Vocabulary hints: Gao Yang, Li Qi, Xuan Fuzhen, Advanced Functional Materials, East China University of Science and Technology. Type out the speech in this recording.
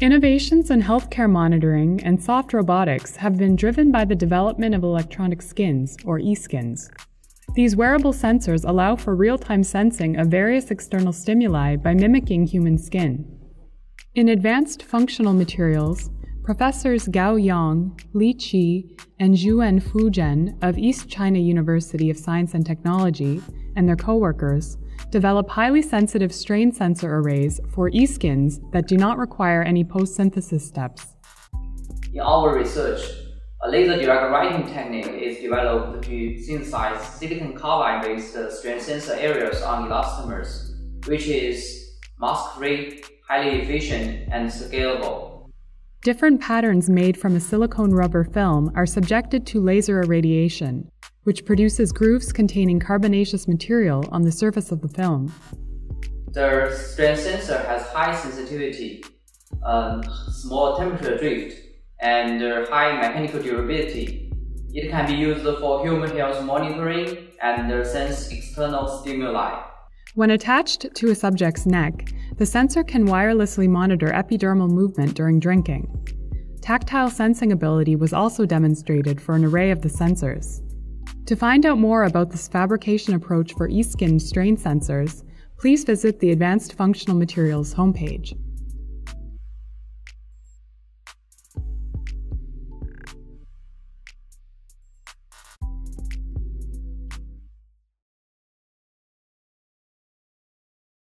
Innovations in healthcare monitoring and soft robotics have been driven by the development of electronic skins, or e-skins. These wearable sensors allow for real-time sensing of various external stimuli by mimicking human skin. In Advanced Functional Materials, Professors Gao Yang, Li Qi, and Xuan Fuzhen of East China University of Science and Technology and their co-workers develop highly sensitive strain sensor arrays for e-skins that do not require any post-synthesis steps. In our research, a laser-direct writing technique is developed to synthesize silicon carbide-based strain sensor areas on elastomers, which is mask-free, highly efficient, and scalable. Different patterns made from a silicone rubber film are subjected to laser irradiation, which produces grooves containing carbonaceous material on the surface of the film. The strain sensor has high sensitivity, small temperature drift, and high mechanical durability. It can be used for human health monitoring and sense external stimuli. When attached to a subject's neck, the sensor can wirelessly monitor epidermal movement during drinking. Tactile sensing ability was also demonstrated for an array of the sensors. To find out more about this fabrication approach for e-skin strain sensors, please visit the Advanced Functional Materials homepage.